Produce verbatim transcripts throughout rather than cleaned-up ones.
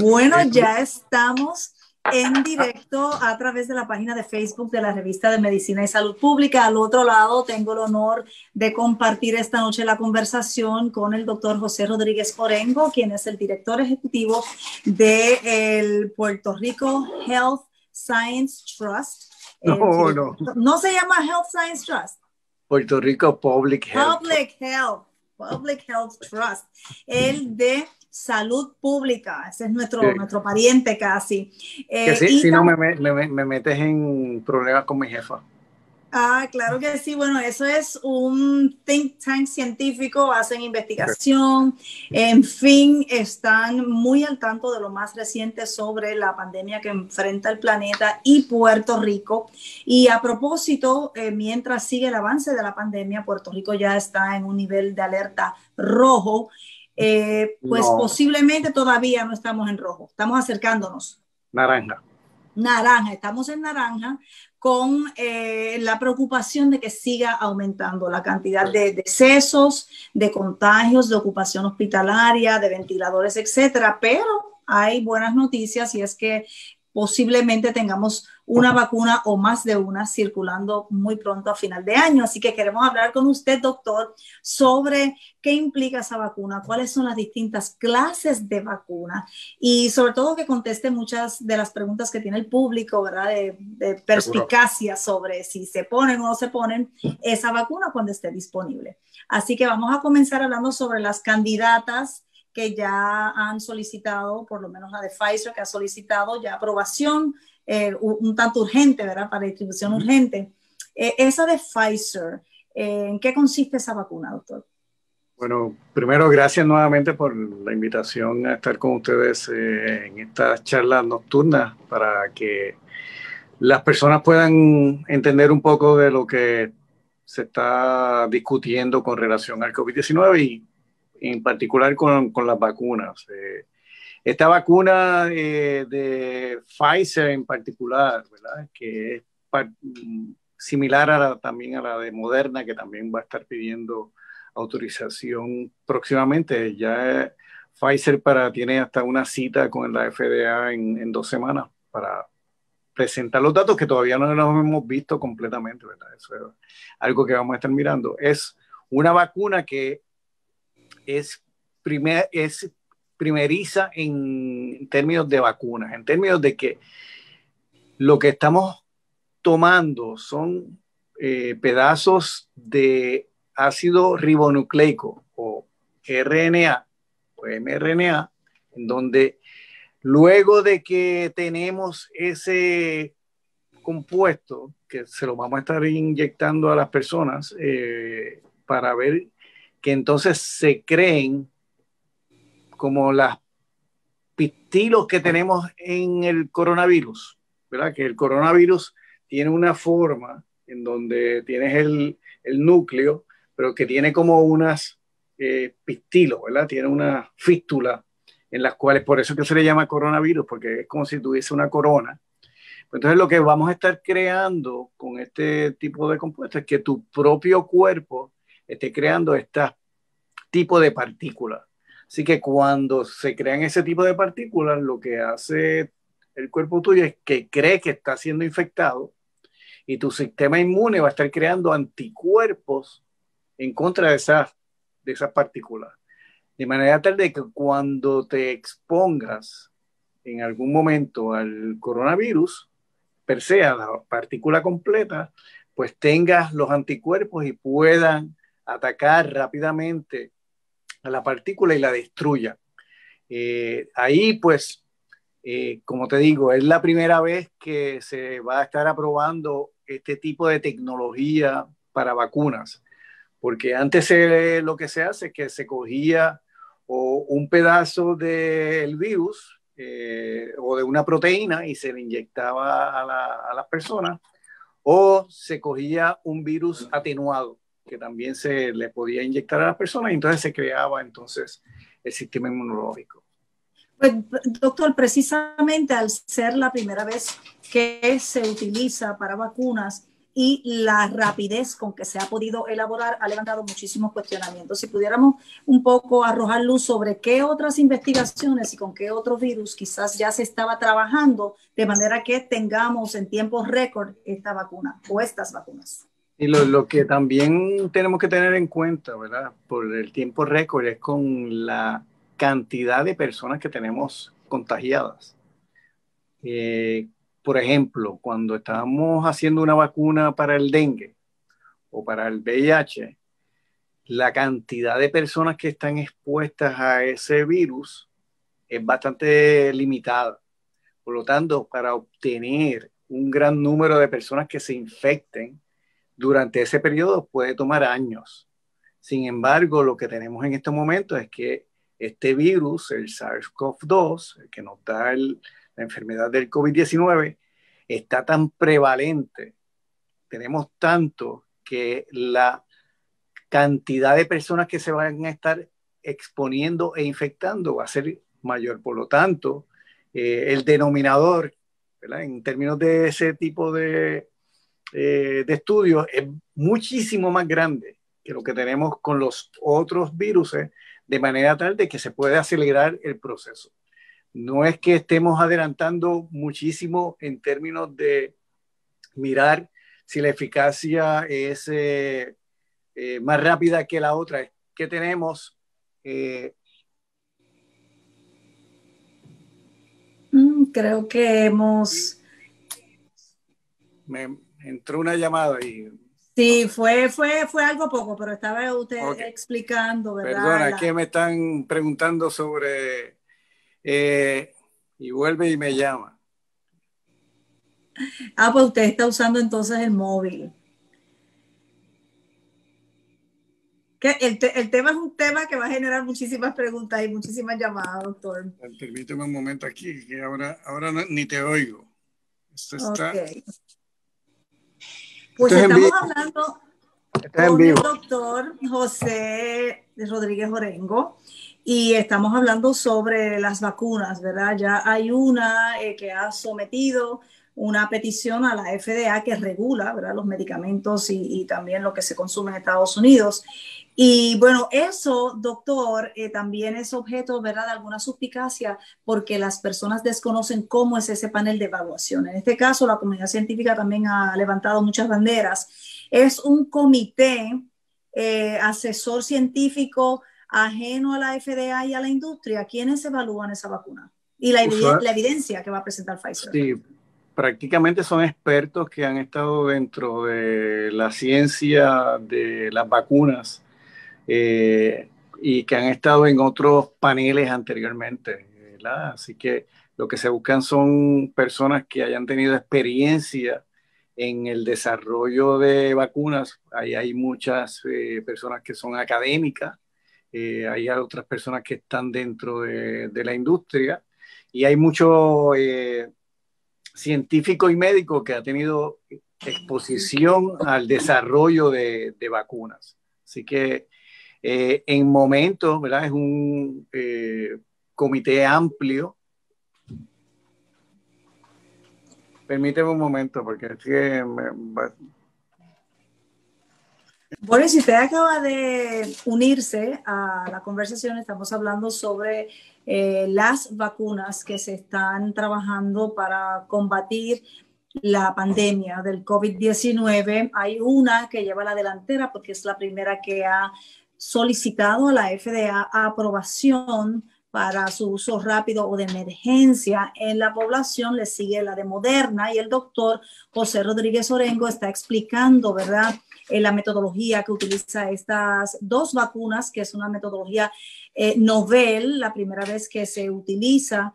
Bueno, ya estamos en directo a través de la página de Facebook de la revista de Medicina y Salud Pública. Al otro lado tengo el honor de compartir esta noche la conversación con el doctor José Rodríguez Orengo, quien es el director ejecutivo del Puerto Rico Health Science Trust. No, el, no. ¿No se llama Health Science Trust? Puerto Rico Public Health. Public Health. Public Health Trust. El de Salud Pública, ese es nuestro, sí. nuestro pariente casi. Eh, que sí, y si no me, me, me metes en problemas con mi jefa. Ah, claro que sí. Bueno, eso es un think tank científico, hacen investigación, en fin, están muy al tanto de lo más reciente sobre la pandemia que enfrenta el planeta y Puerto Rico. Y a propósito, eh, mientras sigue el avance de la pandemia, Puerto Rico ya está en un nivel de alerta rojo. Eh, pues no. Posiblemente todavía no estamos en rojo, estamos acercándonos. Naranja. Naranja, estamos en naranja con eh, la preocupación de que siga aumentando la cantidad de decesos, de contagios, de ocupación hospitalaria, de ventiladores, etcétera. Pero hay buenas noticias y es que posiblemente tengamos una vacuna o más de una circulando muy pronto a final de año. Así que queremos hablar con usted, doctor, sobre qué implica esa vacuna, cuáles son las distintas clases de vacuna y sobre todo que conteste muchas de las preguntas que tiene el público, ¿verdad? De, de perspicacia sobre si se ponen o no se ponen esa vacuna cuando esté disponible. Así que vamos a comenzar hablando sobre las candidatas que ya han solicitado, por lo menos la de Pfizer, que ha solicitado ya aprobación, eh, un, un tanto urgente, ¿verdad? Para distribución urgente. Eh, esa de Pfizer, eh, ¿en qué consiste esa vacuna, doctor? Bueno, primero, gracias nuevamente por la invitación a estar con ustedes eh, en estas charlas nocturnas para que las personas puedan entender un poco de lo que se está discutiendo con relación al COVID diecinueve y en particular con, con las vacunas. Eh, esta vacuna eh, de Pfizer en particular, ¿verdad? Que es par similar a la, también a la de Moderna, que también va a estar pidiendo autorización próximamente. Ya Pfizer para, tiene hasta una cita con la F D A en, en dos semanas para presentar los datos que todavía no los hemos visto completamente, ¿verdad? Eso es algo que vamos a estar mirando. Es una vacuna que Es, primer, es primeriza en, en términos de vacunas, en términos de que lo que estamos tomando son eh, pedazos de ácido ribonucleico o R N A o mRNA, en donde luego de que tenemos ese compuesto que se lo vamos a estar inyectando a las personas eh, para ver que entonces se creen como las pistilos que tenemos en el coronavirus, ¿verdad? Que el coronavirus tiene una forma en donde tienes el, el núcleo, pero que tiene como unas eh, pistilos, ¿verdad? Tiene una fístula en las cuales, por eso que se le llama coronavirus, porque es como si tuviese una corona. Entonces lo que vamos a estar creando con este tipo de compuestos es que tu propio cuerpo esté creando este tipo de partículas. Así que cuando se crean ese tipo de partículas, lo que hace el cuerpo tuyo es que cree que está siendo infectado y tu sistema inmune va a estar creando anticuerpos en contra de esas, de esas partículas. De manera tal de que cuando te expongas en algún momento al coronavirus, per se, a la partícula completa, pues tengas los anticuerpos y puedan atacar rápidamente a la partícula y la destruya. Eh, ahí, pues, eh, como te digo, es la primera vez que se va a estar aprobando este tipo de tecnología para vacunas, porque antes se, lo que se hace es que se cogía o un pedazo del virus eh, o de una proteína y se le inyectaba a, la, a las personas, o se cogía un virus atenuado, que también se le podía inyectar a las personas y entonces se creaba entonces el sistema inmunológico. Pues, doctor, precisamente al ser la primera vez que se utiliza para vacunas, y la rapidez con que se ha podido elaborar ha levantado muchísimos cuestionamientos. Si pudiéramos un poco arrojar luz sobre qué otras investigaciones y con qué otros virus quizás ya se estaba trabajando de manera que tengamos en tiempos récord esta vacuna o estas vacunas. Y lo, lo que también tenemos que tener en cuenta, ¿verdad? Por el tiempo récord es con la cantidad de personas que tenemos contagiadas. Eh, por ejemplo, cuando estábamos haciendo una vacuna para el dengue o para el V I H, la cantidad de personas que están expuestas a ese virus es bastante limitada. Por lo tanto, para obtener un gran número de personas que se infecten durante ese periodo puede tomar años. Sin embargo, lo que tenemos en estos momentos es que este virus, el SARS CoV dos, el que nos da el, la enfermedad del COVID diecinueve, está tan prevalente. Tenemos tanto que la cantidad de personas que se van a estar exponiendo e infectando va a ser mayor. Por lo tanto, eh, el denominador, ¿verdad?, en términos de ese tipo de Eh, de estudios es muchísimo más grande que lo que tenemos con los otros virus, de manera tal de que se puede acelerar el proceso. No es que estemos adelantando muchísimo en términos de mirar si la eficacia es eh, eh, más rápida que la otra. Es que tenemos eh, mm, creo que hemos me, entró una llamada y... Sí, fue, fue, fue algo poco, pero estaba usted okay. explicando, ¿verdad? Perdona, la... que me están preguntando sobre... Eh, y vuelve y me llama. Ah, pues usted está usando entonces el móvil. Que el, te el tema es un tema que va a generar muchísimas preguntas y muchísimas llamadas, doctor. Permíteme un momento aquí, que ahora, ahora no, ni te oigo. Esto está... Okay. Pues estamos hablando con el doctor José Rodríguez Orengo y estamos hablando sobre las vacunas, ¿verdad? Ya hay una eh, que ha sometido una petición a la F D A que regula, ¿verdad?, los medicamentos y, y también lo que se consume en Estados Unidos. Y bueno, eso, doctor, eh, también es objeto, ¿verdad?, de alguna suspicacia porque las personas desconocen cómo es ese panel de evaluación. En este caso, la comunidad científica también ha levantado muchas banderas. Es un comité eh, asesor científico ajeno a la F D A y a la industria. ¿Quiénes evalúan esa vacuna? Y la, evi la evidencia que va a presentar Pfizer. Sí, prácticamente son expertos que han estado dentro de la ciencia de las vacunas. Eh, y que han estado en otros paneles anteriormente, ¿verdad? Así que lo que se buscan son personas que hayan tenido experiencia en el desarrollo de vacunas. Ahí hay muchas eh, personas que son académicas, eh, hay otras personas que están dentro de, de la industria y hay mucho eh, científico y médico que ha tenido exposición al desarrollo de, de vacunas. Así que Eh, en momentos, ¿verdad?, es un eh, comité amplio. Permíteme un momento, porque es que... Me... Bueno, si usted acaba de unirse a la conversación, estamos hablando sobre eh, las vacunas que se están trabajando para combatir la pandemia del COVID diecinueve. Hay una que lleva la delantera porque es la primera que ha solicitado a la F D A aprobación para su uso rápido o de emergencia en la población. Le sigue la de Moderna y el doctor José Rodríguez Orengo está explicando, ¿verdad?, eh, la metodología que utiliza estas dos vacunas, que es una metodología eh, novel, la primera vez que se utiliza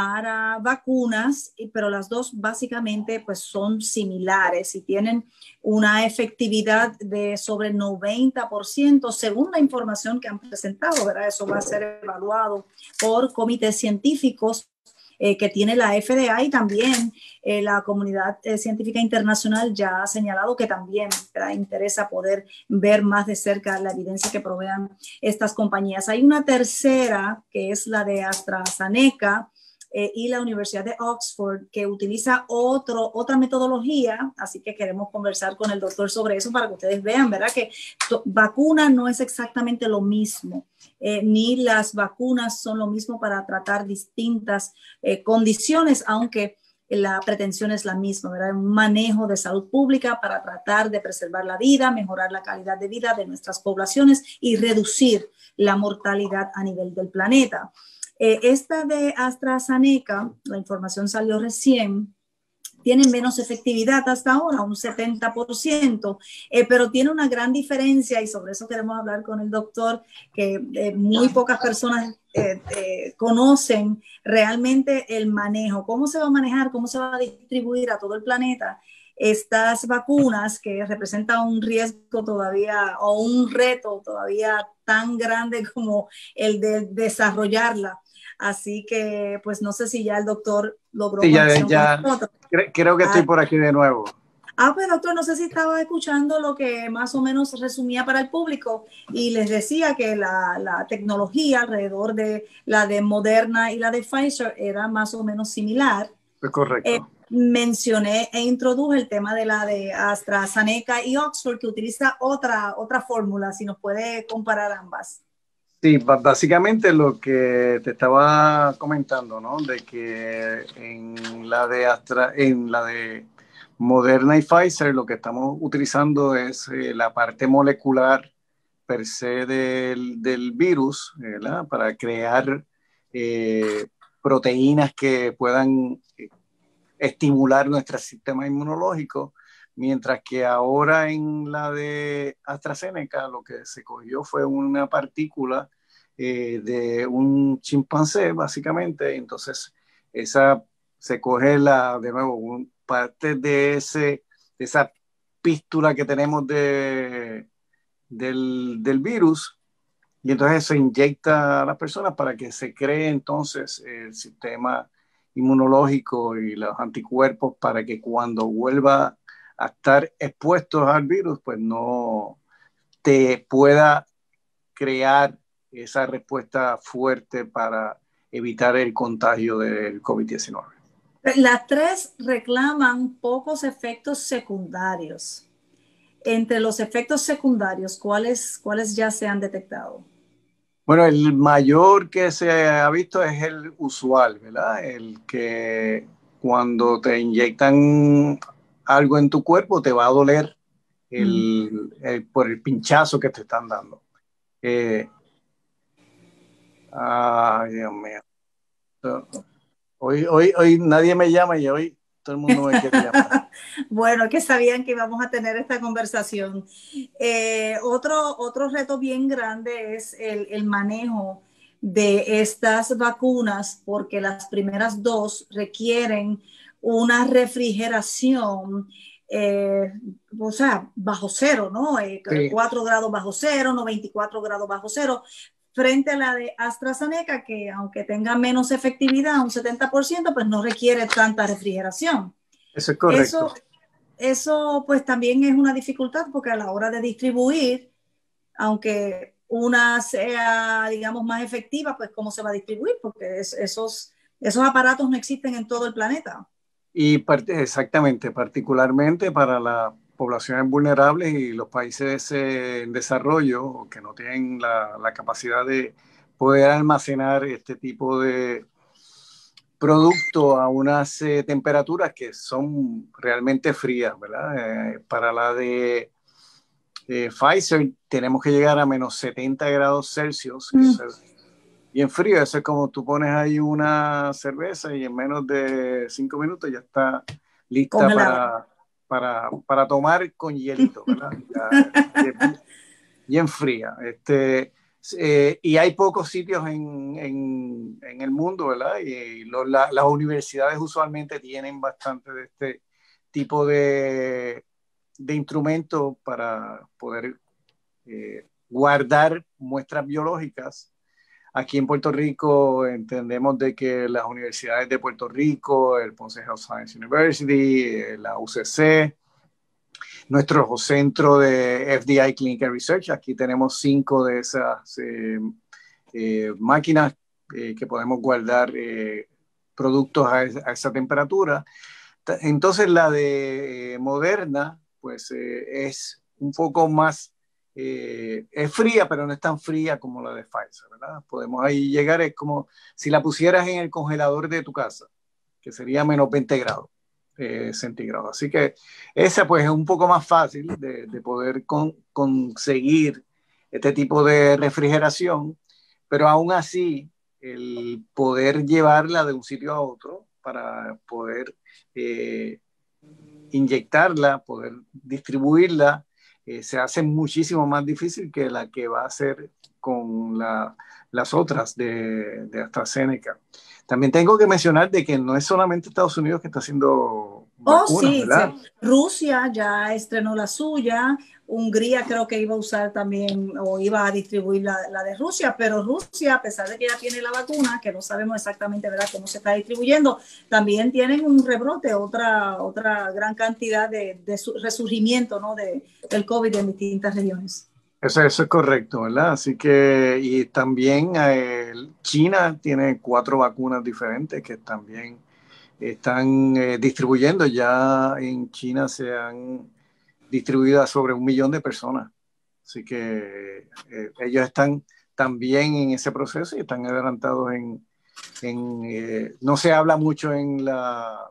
para vacunas, pero las dos básicamente pues son similares y tienen una efectividad de sobre noventa por ciento según la información que han presentado, ¿verdad? Eso va a ser evaluado por comités científicos eh, que tiene la F D A y también eh, la comunidad eh, científica internacional ya ha señalado que también, ¿verdad?, interesa poder ver más de cerca la evidencia que provean estas compañías. Hay una tercera que es la de AstraZeneca, eh, y la Universidad de Oxford, que utiliza otro, otra metodología, así que queremos conversar con el doctor sobre eso para que ustedes vean, ¿verdad? Que vacuna no es exactamente lo mismo, eh, ni las vacunas son lo mismo para tratar distintas eh, condiciones, aunque la pretensión es la misma, ¿verdad? Un manejo de salud pública para tratar de preservar la vida, mejorar la calidad de vida de nuestras poblaciones y reducir la mortalidad a nivel del planeta. Eh, esta de AstraZeneca, la información salió recién, tiene menos efectividad hasta ahora, un setenta por ciento, eh, pero tiene una gran diferencia y sobre eso queremos hablar con el doctor, que eh, muy pocas personas eh, eh, conocen realmente el manejo, cómo se va a manejar, cómo se va a distribuir a todo el planeta estas vacunas que representan un riesgo todavía o un reto todavía tan grande como el de desarrollarla. Así que, pues no sé si ya el doctor logró. Sí, ya, ya. Cre creo que ah, estoy por aquí de nuevo. Ah, pues doctor, no sé si estaba escuchando lo que más o menos resumía para el público y les decía que la, la tecnología alrededor de la de Moderna y la de Pfizer era más o menos similar. Pues correcto. Eh, mencioné e introduje el tema de la de AstraZeneca y Oxford, que utiliza otra, otra fórmula, si nos puede comparar ambas. Sí, básicamente lo que te estaba comentando, ¿no? De que en la de Astra, en la de Moderna y Pfizer lo que estamos utilizando es eh, la parte molecular per se del, del virus, ¿verdad? Para crear eh, proteínas que puedan estimular nuestro sistema inmunológico. Mientras que ahora en la de AstraZeneca lo que se cogió fue una partícula eh, de un chimpancé, básicamente. Entonces, esa se coge la, de nuevo un, parte de, ese, de esa pístula que tenemos de, del, del virus y entonces se inyecta a las personas para que se cree entonces el sistema inmunológico y los anticuerpos para que cuando vuelva a estar expuestos al virus, pues no te pueda crear esa respuesta fuerte para evitar el contagio del COVID diecinueve. Las tres reclaman pocos efectos secundarios. Entre los efectos secundarios, ¿cuáles, cuáles ya se han detectado? Bueno, el mayor que se ha visto es el usual, ¿verdad? El que cuando te inyectan algo en tu cuerpo te va a doler el, el, por el pinchazo que te están dando. Eh, ay, Dios mío. Hoy, hoy, hoy nadie me llama y hoy todo el mundo me quiere llamar. Bueno, que sabían que íbamos a tener esta conversación. Eh, otro, otro reto bien grande es el, el manejo de estas vacunas, porque las primeras dos requieren una refrigeración, eh, o sea, bajo cero, ¿no? Eh, sí. cuatro grados bajo cero, no veinticuatro grados bajo cero, frente a la de AstraZeneca, que aunque tenga menos efectividad, un setenta por ciento, pues no requiere tanta refrigeración. Eso es correcto. Eso, eso pues también es una dificultad, porque a la hora de distribuir, aunque una sea, digamos, más efectiva, pues ¿cómo se va a distribuir? Porque es, esos, esos aparatos no existen en todo el planeta. Y part exactamente, particularmente para las poblaciones vulnerables y los países eh, en desarrollo que no tienen la, la capacidad de poder almacenar este tipo de producto a unas eh, temperaturas que son realmente frías, ¿verdad? Eh, para la de eh, Pfizer tenemos que llegar a menos setenta grados Celsius, mm. que es, bien frío, eso es como tú pones ahí una cerveza y en menos de cinco minutos ya está lista para, para, para tomar con hielito, ¿verdad? Ya, bien, bien fría. Este, eh, y hay pocos sitios en, en, en el mundo, ¿verdad? Y, y lo, la, las universidades usualmente tienen bastante de este tipo de, de instrumentos para poder eh, guardar muestras biológicas. Aquí en Puerto Rico entendemos de que las universidades de Puerto Rico, el Ponce Health Science University, la U C C, nuestro centro de F D I Clinical Research, aquí tenemos cinco de esas eh, eh, máquinas eh, que podemos guardar eh, productos a, a esa temperatura. Entonces la de Moderna, pues eh, es un poco más, eh, es fría, pero no es tan fría como la de Pfizer, ¿verdad? Podemos ahí llegar, es como si la pusieras en el congelador de tu casa, que sería menos veinte grados eh, centígrados. Así que esa pues es un poco más fácil de, de poder con, conseguir este tipo de refrigeración, pero aún así el poder llevarla de un sitio a otro para poder eh, inyectarla, poder distribuirla, eh, se hace muchísimo más difícil que la que va a hacer con la, las otras de, de AstraZeneca. También tengo que mencionar de que no es solamente Estados Unidos que está haciendo vacunas, oh, sí, ¿verdad? Sí. Rusia ya estrenó la suya, Hungría creo que iba a usar también o iba a distribuir la, la de Rusia, pero Rusia, a pesar de que ya tiene la vacuna, que no sabemos exactamente, ¿verdad?, cómo se está distribuyendo, también tienen un rebrote, otra, otra gran cantidad de, de resurgimiento, ¿no?, de, del COVID en distintas regiones. Eso, eso es correcto, ¿verdad? Así que, y también eh, China tiene cuatro vacunas diferentes que también están eh, distribuyendo. Ya en China se han distribuido a sobre un millón de personas. Así que eh, ellos están también en ese proceso y están adelantados en... en eh, no se habla mucho en la,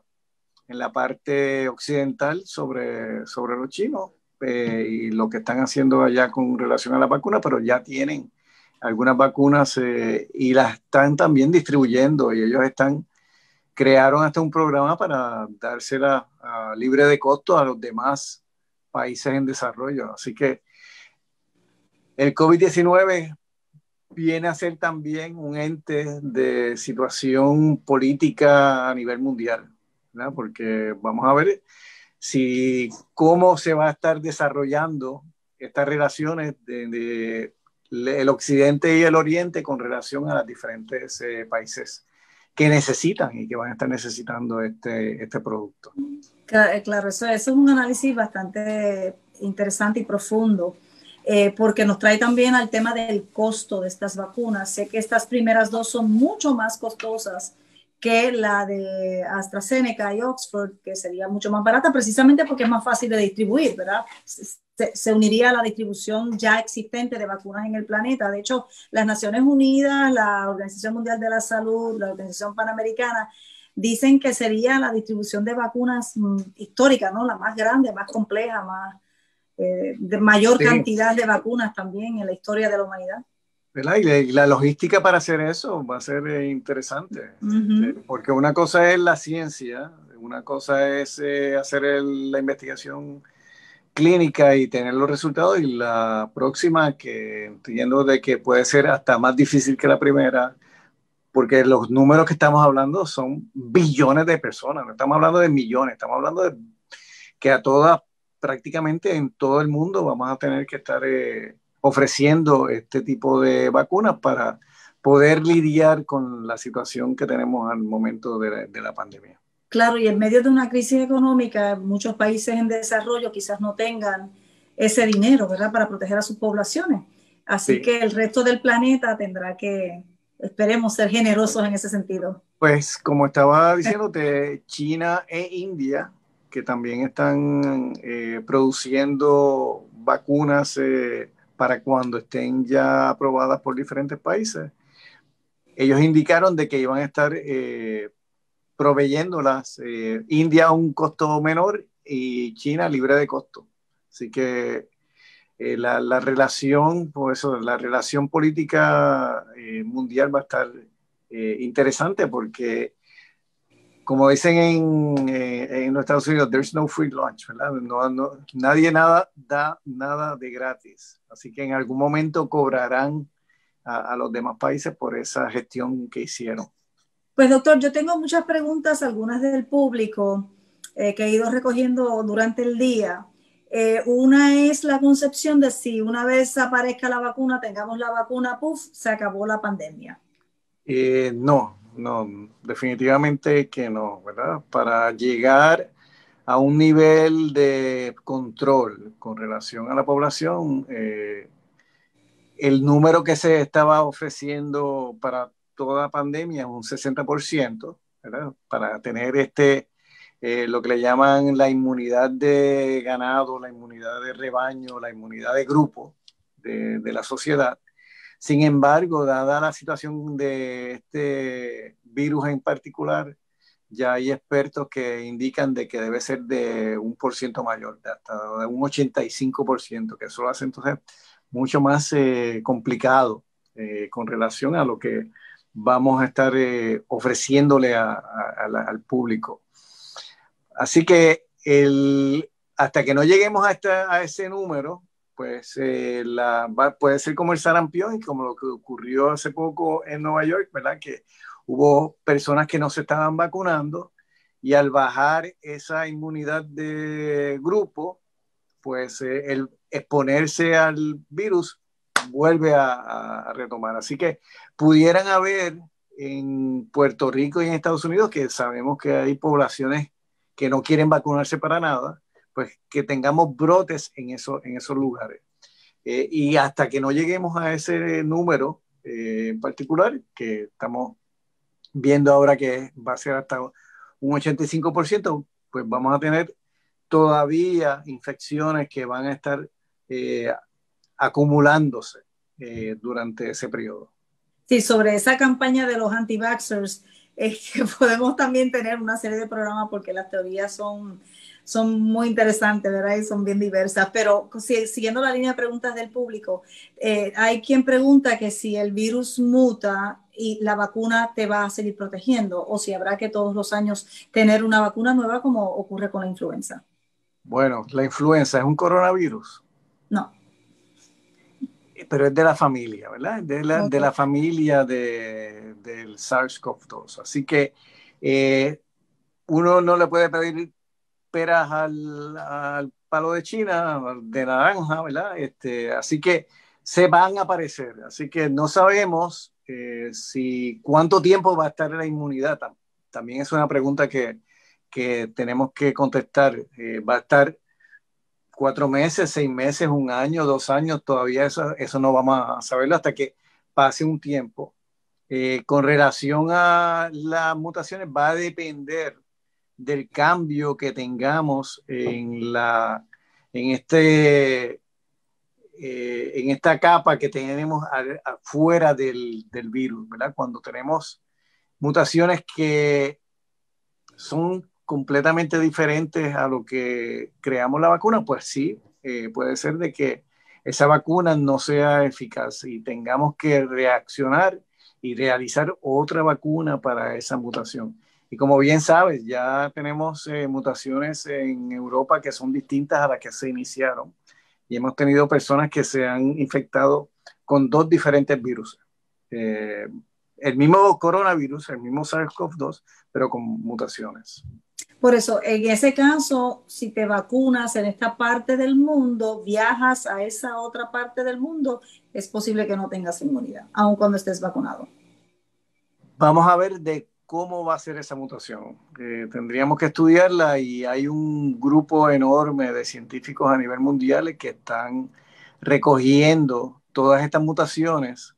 en la parte occidental sobre, sobre los chinos, Eh, y lo que están haciendo allá con relación a la vacuna, pero ya tienen algunas vacunas eh, y las están también distribuyendo, y ellos están, crearon hasta un programa para dársela a, libre de costo a los demás países en desarrollo. Así que el COVID diecinueve viene a ser también un ente de situación política a nivel mundial, ¿verdad? Porque vamos a ver si cómo se va a estar desarrollando estas relaciones de, de el occidente y el oriente con relación a los diferentes eh, países que necesitan y que van a estar necesitando este, este producto. Claro, claro, eso, eso es un análisis bastante interesante y profundo, eh, porque nos trae también al tema del costo de estas vacunas. Sé que estas primeras dos son mucho más costosas que la de AstraZeneca y Oxford, que sería mucho más barata, precisamente porque es más fácil de distribuir, ¿verdad? Se, se uniría a la distribución ya existente de vacunas en el planeta. De hecho, las Naciones Unidas, la Organización Mundial de la Salud, la Organización Panamericana, dicen que sería la distribución de vacunas históricas, ¿no? La más grande, más compleja, más, eh, de mayor sí. cantidad de vacunas también en la historia de la humanidad, ¿verdad? Y la logística para hacer eso va a ser eh, interesante, uh-huh. porque una cosa es la ciencia, una cosa es eh, hacer el, la investigación clínica y tener los resultados, y la próxima, que entiendo de que puede ser hasta más difícil que la primera, porque los números que estamos hablando son billones de personas, no estamos hablando de millones, estamos hablando de que a todas, prácticamente en todo el mundo, vamos a tener que estar... Eh, ofreciendo este tipo de vacunas para poder lidiar con la situación que tenemos al momento de la, de la pandemia. Claro, y en medio de una crisis económica, muchos países en desarrollo quizás no tengan ese dinero, ¿verdad?, para proteger a sus poblaciones. Así sí. que el resto del planeta tendrá que, esperemos, ser generosos en ese sentido. Pues como estaba diciéndote, China e India, que también están eh, produciendo vacunas eh, para cuando estén ya aprobadas por diferentes países, ellos indicaron de que iban a estar eh, proveyéndolas, eh, India a un costo menor y China libre de costo. Así que eh, la, la relación, por eso, la relación política eh, mundial va a estar eh, interesante, porque como dicen en, eh, en los Estados Unidos, there's no free lunch, ¿verdad? No, no, nadie nada da nada de gratis. Así que en algún momento cobrarán a, a los demás países por esa gestión que hicieron. Pues doctor, yo tengo muchas preguntas, algunas del público, eh, que he ido recogiendo durante el día. Eh, una es la concepción de si una vez aparezca la vacuna, tengamos la vacuna, puff, se acabó la pandemia. Eh, no. No, definitivamente que no, ¿verdad? Para llegar a un nivel de control con relación a la población, eh, el número que se estaba ofreciendo para toda pandemia es un sesenta por ciento, ¿verdad? Para tener este, eh, lo que le llaman la inmunidad de ganado, la inmunidad de rebaño, la inmunidad de grupo de, de la sociedad. Sin embargo, dada la situación de este virus en particular, ya hay expertos que indican de que debe ser de un por ciento mayor, de hasta un ochenta y cinco por ciento, que eso lo hace entonces mucho más eh, complicado eh, con relación a lo que vamos a estar eh, ofreciéndole a, a, a la, al público. Así que el, hasta que no lleguemos a, esta, a ese número, pues eh, la, va, puede ser como el sarampión, como lo que ocurrió hace poco en Nueva York, ¿verdad? Que hubo personas que no se estaban vacunando y al bajar esa inmunidad de grupo, pues eh, el exponerse al virus vuelve a, a retomar. Así que pudieran haber en Puerto Rico y en Estados Unidos, que sabemos que hay poblaciones que no quieren vacunarse para nada, pues que tengamos brotes en, eso, en esos lugares. Eh, y hasta que no lleguemos a ese número eh, en particular, que estamos viendo ahora que va a ser hasta un ochenta y cinco por ciento, pues vamos a tener todavía infecciones que van a estar eh, acumulándose eh, durante ese periodo. Sí, sobre esa campaña de los anti-vaxxers, eh, podemos también tener una serie de programas porque las teorías son, son muy interesantes, ¿verdad? Y son bien diversas. Pero si, siguiendo la línea de preguntas del público, eh, hay quien pregunta que si el virus muta y la vacuna te va a seguir protegiendo, o si habrá que todos los años tener una vacuna nueva como ocurre con la influenza. Bueno, ¿la influenza es un coronavirus? No. Pero es de la familia, ¿verdad? De la, okay. de la familia de, del SARS CoV dos. Así que eh, uno no le puede pedir peras al, al palo de China, de naranja, ¿verdad? Este, así que se van a aparecer. Así que no sabemos Eh, si, ¿cuánto tiempo va a estar la inmunidad? También es una pregunta que, que tenemos que contestar. Eh, ¿Va a estar cuatro meses, seis meses, un año, dos años? Todavía eso, eso no vamos a saberlo hasta que pase un tiempo. Eh, con relación a las mutaciones, va a depender del cambio que tengamos en, la, en este... Eh, en esta capa que tenemos afuera del, del virus, ¿verdad? Cuando tenemos mutaciones que son completamente diferentes a lo que creamos la vacuna, pues sí, eh, puede ser de que esa vacuna no sea eficaz y tengamos que reaccionar y realizar otra vacuna para esa mutación. Y como bien sabes, ya tenemos eh, mutaciones en Europa que son distintas a las que se iniciaron. Y hemos tenido personas que se han infectado con dos diferentes virus. Eh, el mismo coronavirus, el mismo SARS CoV dos, pero con mutaciones. Por eso, en ese caso, si te vacunas en esta parte del mundo, viajas a esa otra parte del mundo, es posible que no tengas inmunidad, aun cuando estés vacunado. Vamos a ver de cómo va a ser esa mutación. Eh, tendríamos que estudiarla y hay un grupo enorme de científicos a nivel mundial que están recogiendo todas estas mutaciones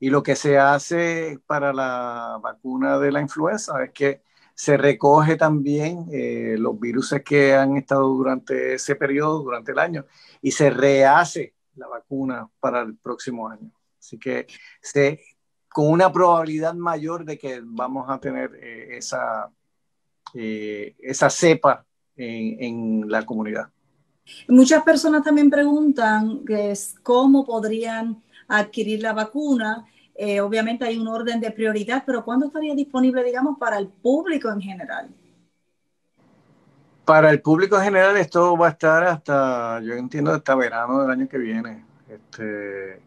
y lo que se hace para la vacuna de la influenza es que se recoge también eh, los virus que han estado durante ese periodo, durante el año, y se rehace la vacuna para el próximo año. Así que se... con una probabilidad mayor de que vamos a tener eh, esa, eh, esa cepa en, en la comunidad. Muchas personas también preguntan que es, cómo podrían adquirir la vacuna. Eh, obviamente hay un orden de prioridad, pero ¿cuándo estaría disponible, digamos, para el público en general? Para el público en general esto va a estar hasta, yo entiendo, hasta verano del año que viene. Este,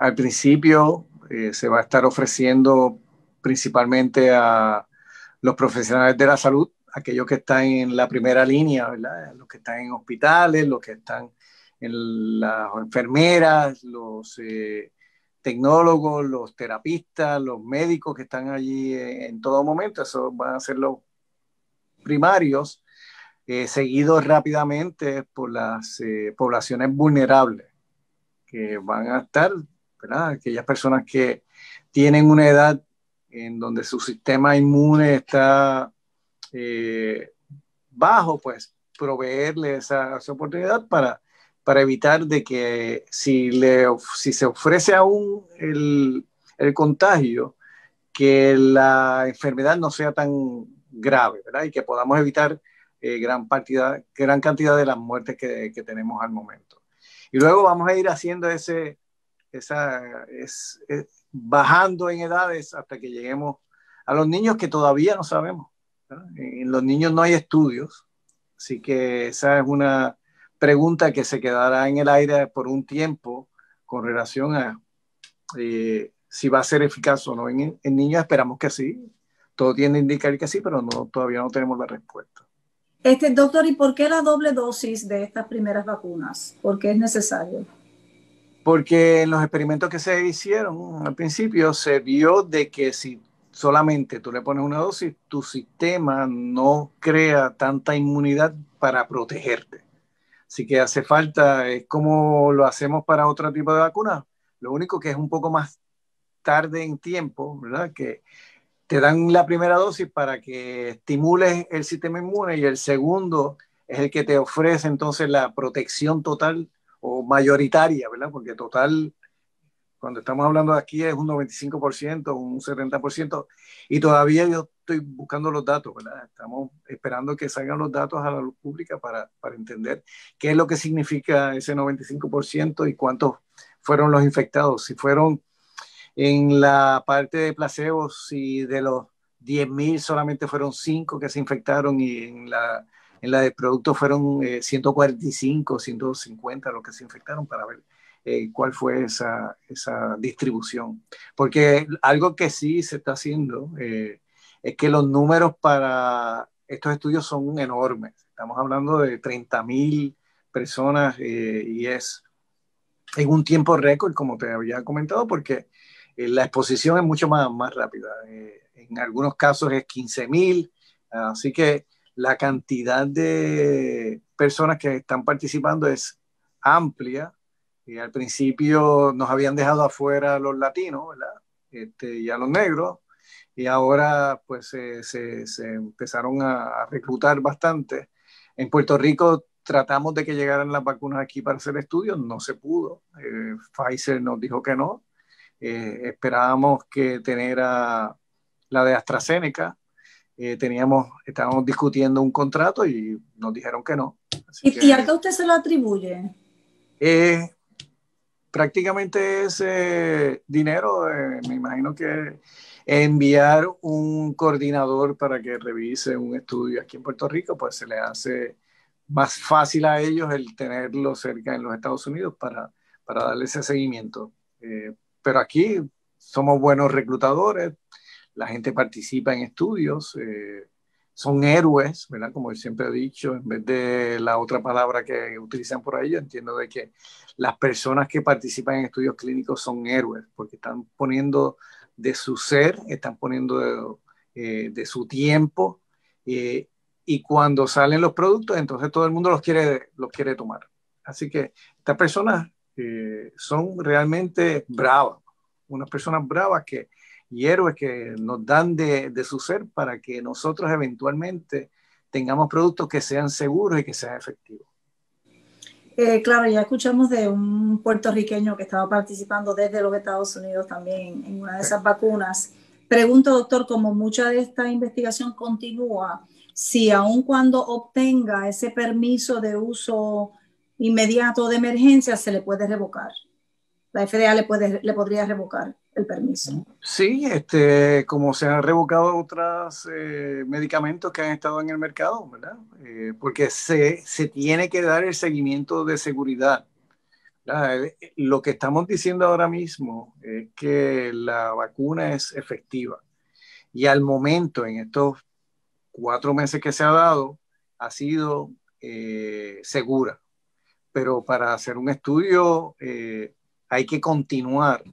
al principio... Eh, se va a estar ofreciendo principalmente a los profesionales de la salud, aquellos que están en la primera línea, ¿verdad? Los que están en hospitales, los que están en las enfermeras, los eh, tecnólogos, los terapistas, los médicos que están allí eh, en todo momento. Esos van a ser los primarios, eh, seguidos rápidamente por las eh, poblaciones vulnerables que van a estar, ¿verdad? Aquellas personas que tienen una edad en donde su sistema inmune está eh, bajo, pues proveerle esa, esa oportunidad para, para evitar de que si, le, si se ofrece aún el, el contagio, que la enfermedad no sea tan grave, ¿verdad? Y que podamos evitar eh, gran, partida, gran cantidad de las muertes que, que tenemos al momento. Y luego vamos a ir haciendo ese, esa, es, es, bajando en edades hasta que lleguemos a los niños, que todavía no sabemos, ¿verdad? En los niños no hay estudios, así que esa es una pregunta que se quedará en el aire por un tiempo con relación a eh, si va a ser eficaz o no. En, en niños esperamos que sí, todo tiende a indicar que sí, pero no, todavía no tenemos la respuesta. Este, doctor, ¿y por qué la doble dosis de estas primeras vacunas? ¿Por qué es necesario? Porque en los experimentos que se hicieron al principio se vio de que si solamente tú le pones una dosis, tu sistema no crea tanta inmunidad para protegerte. Así que hace falta, es como lo hacemos para otro tipo de vacunas, lo único que es un poco más tarde en tiempo, ¿verdad? Que te dan la primera dosis para que estimules el sistema inmune y el segundo es el que te ofrece entonces la protección total o mayoritaria, ¿verdad? Porque total, cuando estamos hablando de aquí es un noventa y cinco por ciento, un setenta por ciento, y todavía yo estoy buscando los datos, ¿verdad? Estamos esperando que salgan los datos a la luz pública para, para entender qué es lo que significa ese noventa y cinco por ciento y cuántos fueron los infectados. Si fueron en la parte de placebos, si de los diez mil solamente fueron cinco que se infectaron y en la... En la de productos fueron eh, ciento cuarenta y cinco, ciento cincuenta los que se infectaron para ver eh, cuál fue esa, esa distribución. Porque algo que sí se está haciendo eh, es que los números para estos estudios son enormes. Estamos hablando de treinta mil personas eh, y es en un tiempo récord, como te había comentado, porque eh, la exposición es mucho más, más rápida. Eh, en algunos casos es quince mil, así que la cantidad de personas que están participando es amplia. Y al principio nos habían dejado afuera a los latinos, ¿verdad? Este, y a los negros. Y ahora pues eh, se, se empezaron a, a reclutar bastante. En Puerto Rico tratamos de que llegaran las vacunas aquí para hacer estudios. No se pudo. Eh, Pfizer nos dijo que no. Eh, esperábamos que tener a la de AstraZeneca. Eh, teníamos, estábamos discutiendo un contrato y nos dijeron que no. Así ¿Y, que, ¿Y a qué usted se lo atribuye? Eh, prácticamente es eh, dinero, eh, me imagino que enviar un coordinador para que revise un estudio aquí en Puerto Rico, pues se le hace más fácil a ellos el tenerlo cerca en los Estados Unidos para, para darle ese seguimiento. Eh, pero aquí somos buenos reclutadores, la gente participa en estudios, eh, son héroes, ¿verdad? Como siempre he dicho, en vez de la otra palabra que utilizan por ahí, yo entiendo de que las personas que participan en estudios clínicos son héroes, porque están poniendo de su ser, están poniendo de, eh, de su tiempo, eh, y cuando salen los productos, entonces todo el mundo los quiere, los quiere tomar. Así que estas personas eh, son realmente bravas, unas personas bravas que y héroes que nos dan de, de su ser para que nosotros eventualmente tengamos productos que sean seguros y que sean efectivos. Eh, claro, ya escuchamos de un puertorriqueño que estaba participando desde los Estados Unidos también en una de esas sí. vacunas. Pregunto, doctor, como mucha de esta investigación continúa, si aun cuando obtenga ese permiso de uso inmediato de emergencia, se le puede revocar. La F D A le, puede, le podría revocar el permiso. Sí, este, como se han revocado otros eh, medicamentos que han estado en el mercado, ¿verdad? Eh, porque se, se tiene que dar el seguimiento de seguridad, ¿verdad? Lo que estamos diciendo ahora mismo es que la vacuna es efectiva. Y al momento, en estos cuatro meses que se ha dado, ha sido eh, segura. Pero para hacer un estudio... Eh, hay que continuar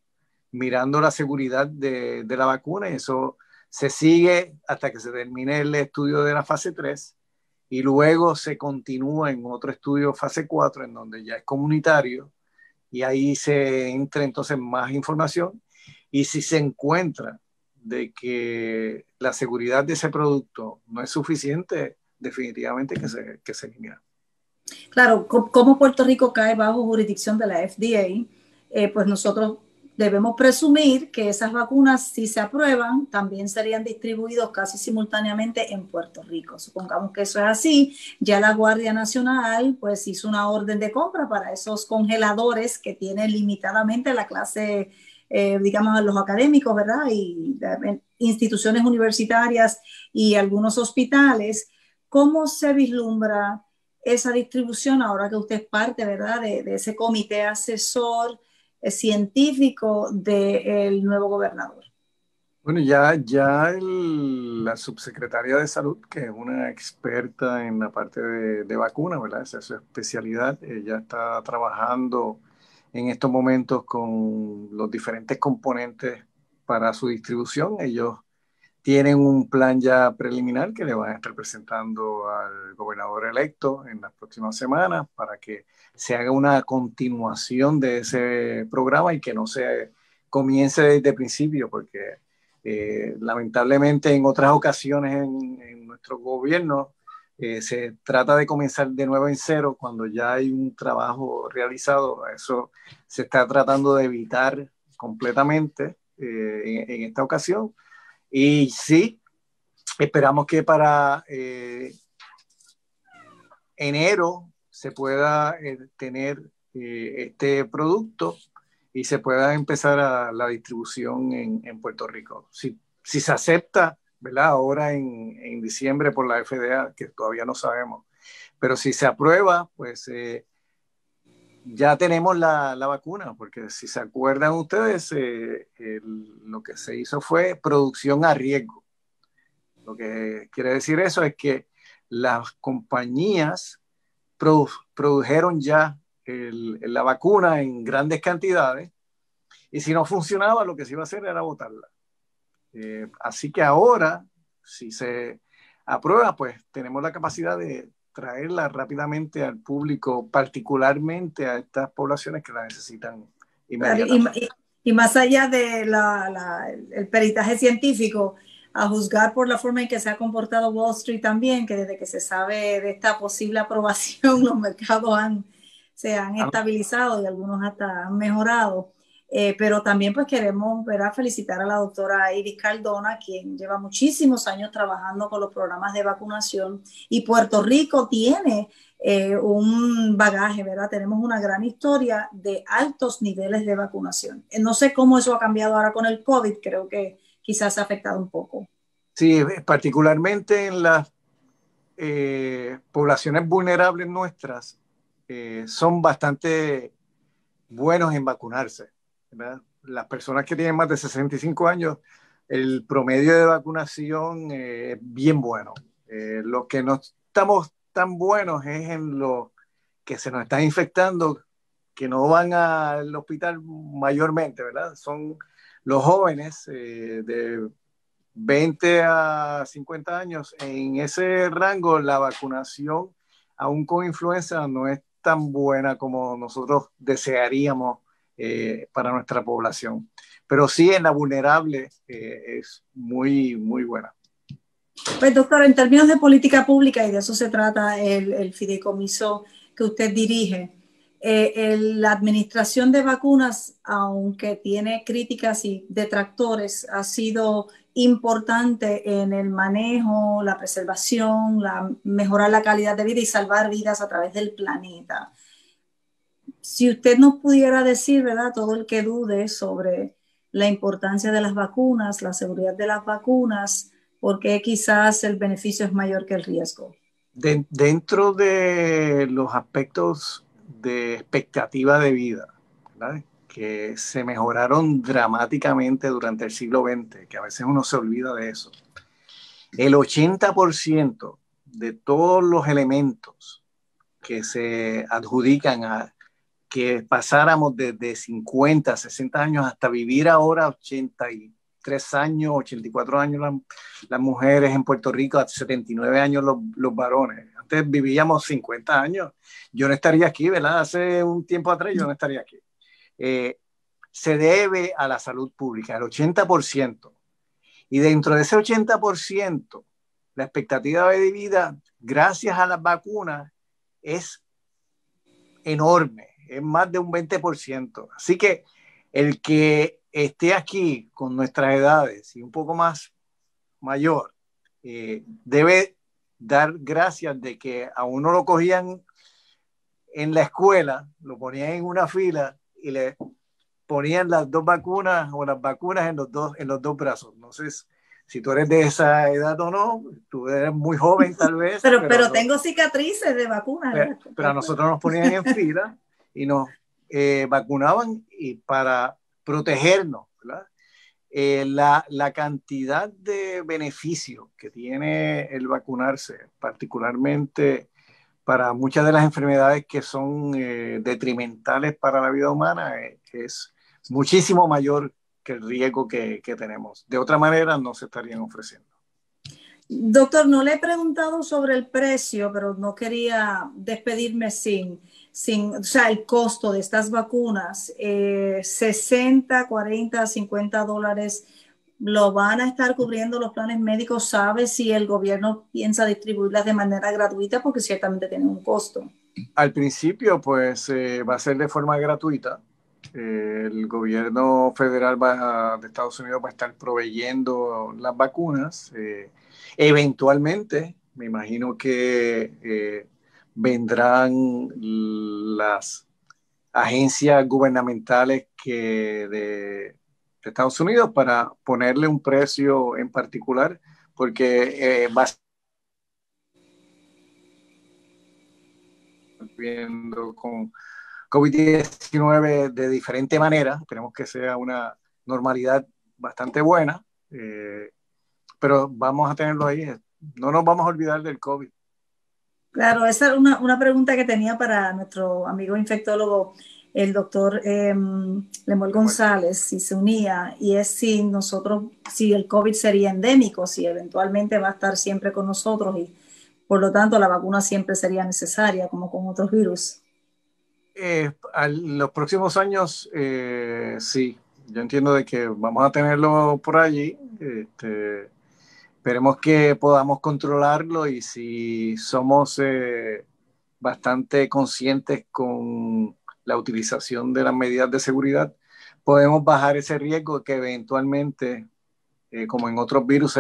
mirando la seguridad de, de la vacuna y eso se sigue hasta que se termine el estudio de la fase tres y luego se continúa en otro estudio fase cuatro en donde ya es comunitario y ahí se entra entonces más información y si se encuentra de que la seguridad de ese producto no es suficiente, definitivamente que se, que se elimina. Claro, como Puerto Rico cae bajo jurisdicción de la F D A, eh, pues nosotros debemos presumir que esas vacunas, si se aprueban, también serían distribuidas casi simultáneamente en Puerto Rico. Supongamos que eso es así, ya la Guardia Nacional pues hizo una orden de compra para esos congeladores que tiene limitadamente la clase, eh, digamos, a los académicos, ¿verdad? Y de, instituciones universitarias y algunos hospitales. ¿Cómo se vislumbra esa distribución ahora que usted es parte, ¿verdad?, de, de ese comité asesor científico del nuevo gobernador? Bueno, ya, ya el, la subsecretaria de Salud, que es una experta en la parte de, de vacunas, ¿verdad? Esa es su especialidad. Ella está trabajando en estos momentos con los diferentes componentes para su distribución. Ellos tienen un plan ya preliminar que le van a estar presentando al gobernador electo en las próximas semanas para que se haga una continuación de ese programa y que no se comience desde el principio, porque eh, lamentablemente en otras ocasiones en, en nuestro gobierno eh, se trata de comenzar de nuevo en cero cuando ya hay un trabajo realizado. Eso se está tratando de evitar completamente eh, en, en esta ocasión. Y sí, esperamos que para eh, enero se pueda eh, tener eh, este producto y se pueda empezar a, la distribución en, en Puerto Rico. Si, si se acepta, ¿verdad? Ahora en, en diciembre por la F D A, que todavía no sabemos. Pero si se aprueba, pues eh, ya tenemos la, la vacuna, porque si se acuerdan ustedes, eh, el, lo que se hizo fue producción a riesgo. Lo que quiere decir eso es que las compañías produ, produjeron ya el, la vacuna en grandes cantidades y si no funcionaba, lo que se iba a hacer era botarla. Eh, así que ahora, si se aprueba, pues tenemos la capacidad de traerla rápidamente al público, particularmente a estas poblaciones que la necesitan inmediatamente. Y, y, y más allá de la, la, el peritaje científico, a juzgar por la forma en que se ha comportado Wall Street también, que desde que se sabe de esta posible aprobación, los mercados han, se han estabilizado y algunos hasta han mejorado. Eh, pero también pues queremos, ¿verdad?, felicitar a la doctora Iris Cardona, quien lleva muchísimos años trabajando con los programas de vacunación, y Puerto Rico tiene eh, un bagaje, ¿verdad? Tenemos una gran historia de altos niveles de vacunación. No sé cómo eso ha cambiado ahora con el COVID, creo que quizás ha afectado un poco. Sí, particularmente en las eh, poblaciones vulnerables nuestras, eh, son bastante buenos en vacunarse, ¿verdad? Las personas que tienen más de sesenta y cinco años, el promedio de vacunación eh, es bien bueno. Eh, lo que no estamos tan buenos es en los que se nos están infectando, que no van al hospital mayormente, ¿verdad? Son los jóvenes eh, de veinte a cincuenta años. En ese rango la vacunación, aún con influenza, no es tan buena como nosotros desearíamos Eh, para nuestra población, pero sí en la vulnerable eh, es muy, muy buena. Pues doctor, en términos de política pública, y de eso se trata el, el fideicomiso que usted dirige, eh, el, la administración de vacunas, aunque tiene críticas y detractores, ha sido importante en el manejo, la preservación, la, mejorar la calidad de vida y salvar vidas a través del planeta. Si usted nos pudiera decir, ¿verdad?, todo el que dude sobre la importancia de las vacunas, la seguridad de las vacunas, porque quizás el beneficio es mayor que el riesgo. De, dentro de los aspectos de expectativa de vida, ¿verdad?, que se mejoraron dramáticamente durante el siglo veinte, que a veces uno se olvida de eso, el ochenta por ciento de todos los elementos que se adjudican a que pasáramos desde cincuenta, sesenta años hasta vivir ahora ochenta y tres años, ochenta y cuatro años las, las mujeres en Puerto Rico, hasta setenta y nueve años los, los varones. Antes vivíamos cincuenta años. Yo no estaría aquí, ¿verdad? Hace un tiempo atrás yo no estaría aquí. Eh, se debe a la salud pública, el ochenta por ciento. Y dentro de ese ochenta por ciento, la expectativa de vida, gracias a las vacunas, es enorme, es más de un veinte por ciento. Así que el que esté aquí con nuestras edades y un poco más mayor, eh, debe dar gracias de que a uno lo cogían en la escuela, lo ponían en una fila y le ponían las dos vacunas o las vacunas en los dos, en los dos brazos. No sé si tú eres de esa edad o no, tú eres muy joven tal vez. Pero, pero, pero no, tengo cicatrices de vacunas. Pero, pero a nosotros nos ponían en fila y nos eh, vacunaban y para protegernos, ¿verdad? Eh, la, la cantidad de beneficios que tiene el vacunarse, particularmente para muchas de las enfermedades que son eh, detrimentales para la vida humana, eh, es muchísimo mayor que el riesgo que, que tenemos. De otra manera no se estarían ofreciendo. Doctor, no le he preguntado sobre el precio, pero no quería despedirme sin, sin o sea, el costo de estas vacunas. Eh, sesenta, cuarenta, cincuenta dólares, ¿lo van a estar cubriendo los planes médicos? ¿Sabe si el gobierno piensa distribuirlas de manera gratuita? Porque ciertamente tienen un costo. Al principio, pues, eh, va a ser de forma gratuita. Eh, el gobierno federal va a, de Estados Unidos va a estar proveyendo las vacunas. Eh, Eventualmente, me imagino que eh, vendrán las agencias gubernamentales que de, de Estados Unidos para ponerle un precio en particular, porque eh, va viendo con COVID diecinueve de diferente manera. Esperemos que sea una normalidad bastante buena. Eh, pero vamos a tenerlo ahí, no nos vamos a olvidar del COVID. Claro, esa era una, una pregunta que tenía para nuestro amigo infectólogo, el doctor eh, Lemuel González, si se unía, y es si nosotros, si el COVID sería endémico, si eventualmente va a estar siempre con nosotros y por lo tanto la vacuna siempre sería necesaria, como con otros virus. Eh, en los próximos años, eh, sí, yo entiendo de que vamos a tenerlo por allí, este... Esperemos que podamos controlarlo y si somos eh, bastante conscientes con la utilización de las medidas de seguridad, podemos bajar ese riesgo que eventualmente, eh, como en otros virus,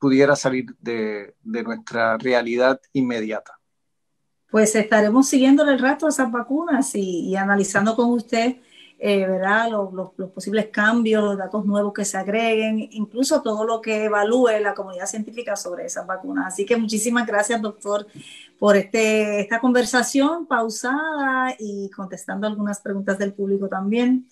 pudiera salir de, de nuestra realidad inmediata. Pues estaremos siguiendo el resto de esas vacunas y, y analizando con usted Eh, ¿verdad? Los, los, los posibles cambios, los datos nuevos que se agreguen, incluso todo lo que evalúe la comunidad científica sobre esas vacunas. Así que muchísimas gracias, doctor, por este, esta conversación pausada y contestando algunas preguntas del público también.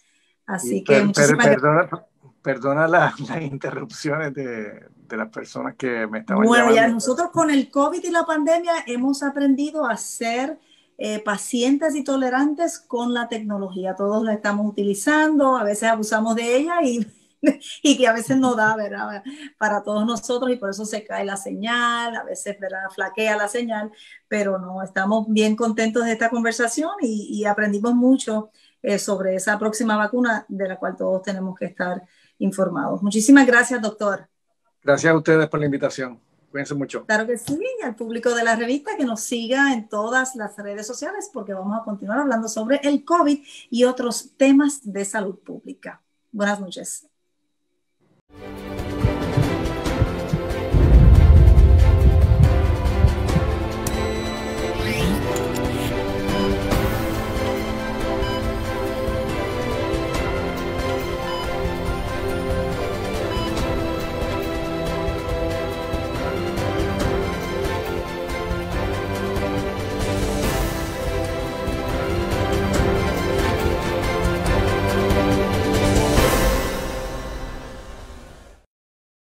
Así per, que muchísimas per, perdona, gracias. Perdona las, las interrupciones de, de las personas que me estaban llamando. Bueno, ya nosotros con el COVID y la pandemia hemos aprendido a ser Eh, pacientes y tolerantes con la tecnología. Todos la estamos utilizando, a veces abusamos de ella y, y que a veces no da, ¿verdad? Para todos nosotros y por eso se cae la señal, a veces, ¿verdad? Flaquea la señal, pero no, estamos bien contentos de esta conversación y, y aprendimos mucho eh, sobre esa próxima vacuna de la cual todos tenemos que estar informados. Muchísimas gracias, doctor. Gracias a ustedes por la invitación. Cuídense mucho. Claro que sí, y al público de la revista que nos siga en todas las redes sociales porque vamos a continuar hablando sobre el COVID y otros temas de salud pública. Buenas noches.